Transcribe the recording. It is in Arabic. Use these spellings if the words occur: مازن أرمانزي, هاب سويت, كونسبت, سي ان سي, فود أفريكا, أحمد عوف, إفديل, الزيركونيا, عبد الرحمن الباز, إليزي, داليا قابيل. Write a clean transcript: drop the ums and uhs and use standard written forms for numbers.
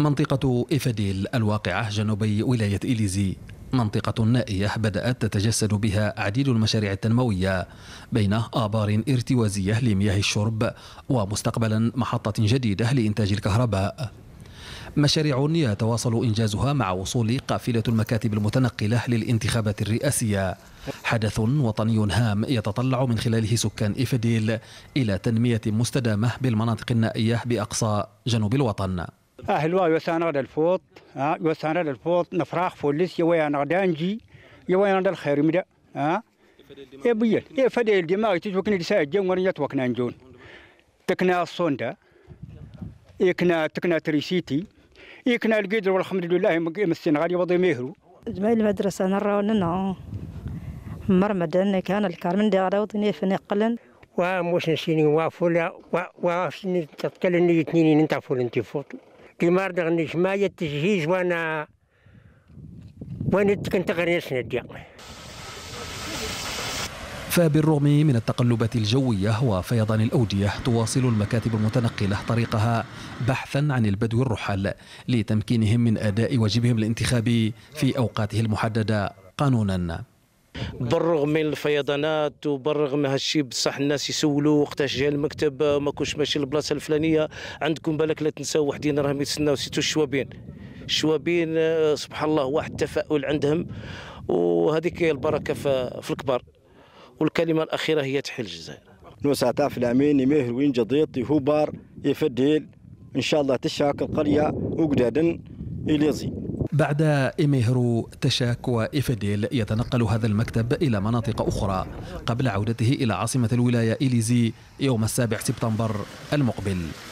منطقة إفديل الواقعة جنوبي ولاية إليزي منطقة نائية بدأت تتجسد بها عديد المشاريع التنموية بين آبار ارتوازية لمياه الشرب ومستقبلا محطة جديدة لإنتاج الكهرباء. مشاريع يتواصل إنجازها مع وصول قافلة المكاتب المتنقلة للانتخابات الرئاسية، حدث وطني هام يتطلع من خلاله سكان إفديل إلى تنمية مستدامة بالمناطق النائية بأقصى جنوب الوطن. أهلا يسانا للفوت يسانا للفوت نفرح فوليس يوين غدانجي يوين الخير مدا إبيل إفديل دماغ تشوكني لساعد جون ونيتوكنا نجون تكنا الصوندا إكنا تريسيتي إكنا القدر والحمد لله مسين غالي وضي مهرو زميل المدرسة نراونا نعم مرمدن كان الكارمن دارا وضني فنقلن وموش نسيني وافولا وافسني تتكلني تنيني نتافول انتفوت كيما ردغنيش ما يتجهيز وانا كنت غنيسنا ديا. فبالرغم من التقلبات الجوية وفيضان الأودية تواصل المكاتب المتنقلة طريقها بحثا عن البدو الرحل لتمكينهم من أداء واجبهم الانتخابي في أوقاته المحددة قانونا. بالرغم من الفيضانات وبالرغم هالشي بصح الناس يسولوا وقتاش جا المكتب ما كنتش ماشي للبلاصه الفلانيه عندكم بالك لا تنساو وحدين راهم يتسناو سيتو الشوابين سبحان الله واحد التفاؤل عندهم وهذيك البركه في الكبار. والكلمه الاخيره هي تحيل الجزائر نوسعتها في العمين يمهر وين جضيط يهوبار يفديل ان شاء الله تشاك القريه وقدادا إليزي. بعد إمهرو تشاك وإفديل يتنقل هذا المكتب إلى مناطق أخرى قبل عودته إلى عاصمة الولاية إليزي يوم 7 سبتمبر المقبل.